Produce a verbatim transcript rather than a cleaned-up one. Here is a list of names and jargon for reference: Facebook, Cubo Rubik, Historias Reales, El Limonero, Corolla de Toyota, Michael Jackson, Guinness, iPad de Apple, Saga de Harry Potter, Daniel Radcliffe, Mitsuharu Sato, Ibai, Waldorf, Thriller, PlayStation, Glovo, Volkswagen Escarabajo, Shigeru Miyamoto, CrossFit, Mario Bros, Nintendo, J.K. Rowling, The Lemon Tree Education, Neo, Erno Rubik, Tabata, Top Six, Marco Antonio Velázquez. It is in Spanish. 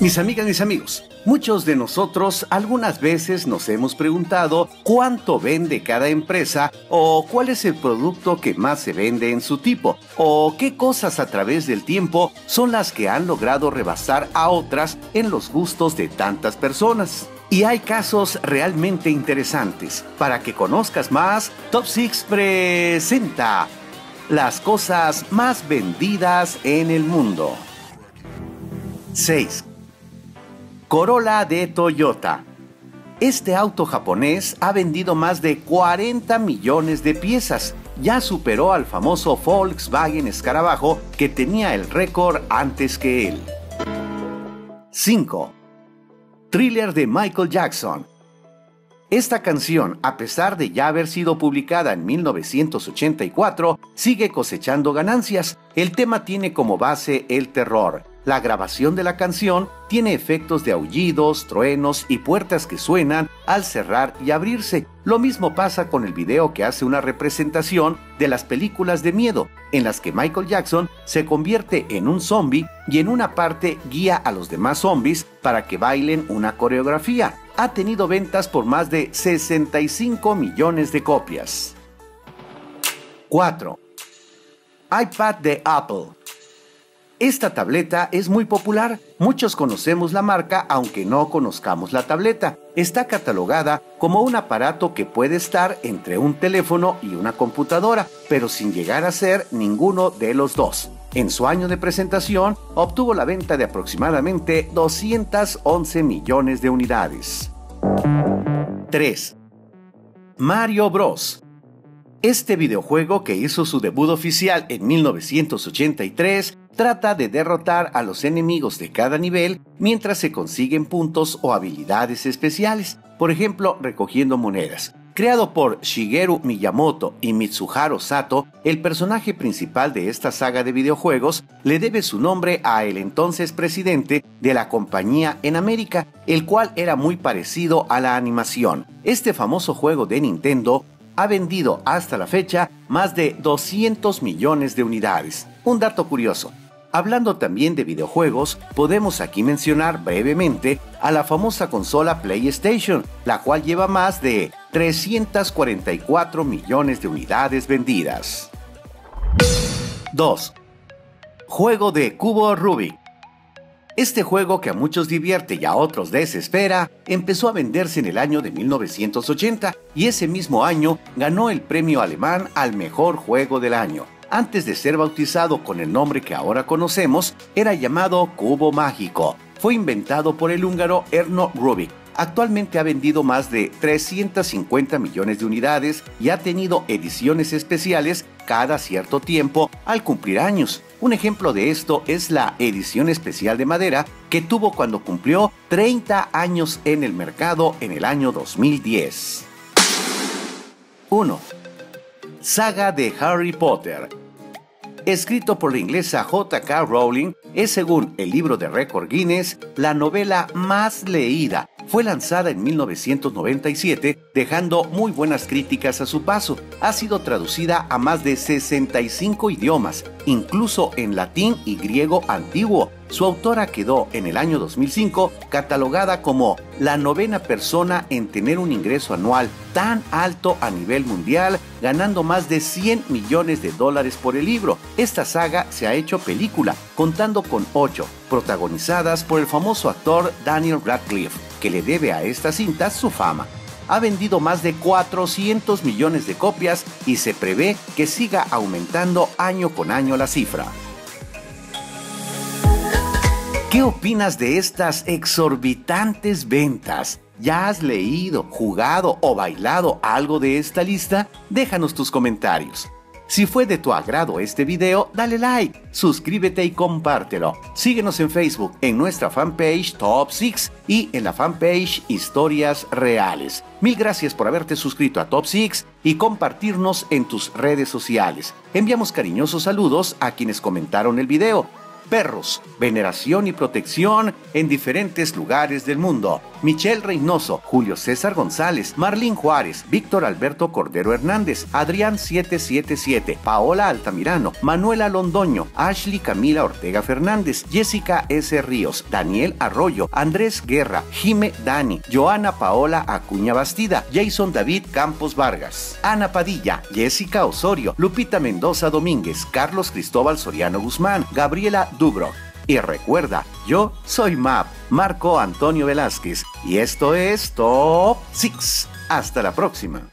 Mis amigas, mis amigos, muchos de nosotros algunas veces nos hemos preguntado cuánto vende cada empresa o cuál es el producto que más se vende en su tipo o qué cosas a través del tiempo son las que han logrado rebasar a otras en los gustos de tantas personas. Y hay casos realmente interesantes. Para que conozcas más, Top Six presenta las cosas más vendidas en el mundo. seis. Corolla de Toyota. Este auto japonés ha vendido más de cuarenta millones de piezas. Ya superó al famoso Volkswagen Escarabajo, que tenía el récord antes que él. cinco. Thriller de Michael Jackson. Esta canción, a pesar de ya haber sido publicada en mil novecientos ochenta y cuatro, sigue cosechando ganancias. El tema tiene como base el terror. La grabación de la canción tiene efectos de aullidos, truenos y puertas que suenan al cerrar y abrirse. Lo mismo pasa con el video, que hace una representación de las películas de miedo, en las que Michael Jackson se convierte en un zombie y en una parte guía a los demás zombies para que bailen una coreografía. Ha tenido ventas por más de sesenta y cinco millones de copias. cuatro. iPad de Apple. Esta tableta es muy popular, muchos conocemos la marca aunque no conozcamos la tableta. Está catalogada como un aparato que puede estar entre un teléfono y una computadora, pero sin llegar a ser ninguno de los dos. En su año de presentación obtuvo la venta de aproximadamente doscientos once millones de unidades. tres. Mario Bros. Este videojuego, que hizo su debut oficial en mil novecientos ochenta y tres, trata de derrotar a los enemigos de cada nivel mientras se consiguen puntos o habilidades especiales, por ejemplo, recogiendo monedas. Creado por Shigeru Miyamoto y Mitsuharu Sato, el personaje principal de esta saga de videojuegos le debe su nombre a el entonces presidente de la compañía en América, el cual era muy parecido a la animación. Este famoso juego de Nintendo ha vendido hasta la fecha más de doscientos millones de unidades. Un dato curioso. Hablando también de videojuegos, podemos aquí mencionar brevemente a la famosa consola PlayStation, la cual lleva más de trescientos cuarenta y cuatro millones de unidades vendidas. dos. Juego de Cubo Rubik. Este juego, que a muchos divierte y a otros desespera, empezó a venderse en el año de mil novecientos ochenta y ese mismo año ganó el premio alemán al mejor juego del año. Antes de ser bautizado con el nombre que ahora conocemos, era llamado Cubo Mágico. Fue inventado por el húngaro Erno Rubik. Actualmente ha vendido más de trescientos cincuenta millones de unidades y ha tenido ediciones especiales cada cierto tiempo al cumplir años. Un ejemplo de esto es la edición especial de madera que tuvo cuando cumplió treinta años en el mercado en el año dos mil diez. uno. Saga de Harry Potter. Escrito por la inglesa J K. Rowling, es, según el libro de record Guinness, la novela más leída. Fue lanzada en mil novecientos noventa y siete, dejando muy buenas críticas a su paso. Ha sido traducida a más de sesenta y cinco idiomas, incluso en latín y griego antiguo. Su autora quedó en el año dos mil cinco catalogada como la novena persona en tener un ingreso anual tan alto a nivel mundial, ganando más de cien millones de dólares por el libro. Esta saga se ha hecho película, contando con ocho, protagonizadas por el famoso actor Daniel Radcliffe, que le debe a esta cinta su fama. Ha vendido más de cuatrocientos millones de copias y se prevé que siga aumentando año con año la cifra. ¿Qué opinas de estas exorbitantes ventas? ¿Ya has leído, jugado o bailado algo de esta lista? Déjanos tus comentarios. Si fue de tu agrado este video, dale like, suscríbete y compártelo. Síguenos en Facebook, en nuestra fanpage Top Six y en la fanpage Historias Reales. Mil gracias por haberte suscrito a Top Six y compartirnos en tus redes sociales. Enviamos cariñosos saludos a quienes comentaron el video. Perros, veneración y protección en diferentes lugares del mundo. Michelle Reynoso, Julio César González, Marlín Juárez, Víctor Alberto Cordero Hernández, Adrián siete siete siete, Paola Altamirano, Manuela Londoño, Ashley Camila Ortega Fernández, Jessica S. Ríos, Daniel Arroyo, Andrés Guerra, Jime Dani, Joana Paola Acuña Bastida, Jason David Campos Vargas, Ana Padilla, Jessica Osorio, Lupita Mendoza Domínguez, Carlos Cristóbal Soriano Guzmán, Gabriela Dubrow. Y recuerda, yo soy M A P, Marco Antonio Velázquez, y esto es Top Six. Hasta la próxima.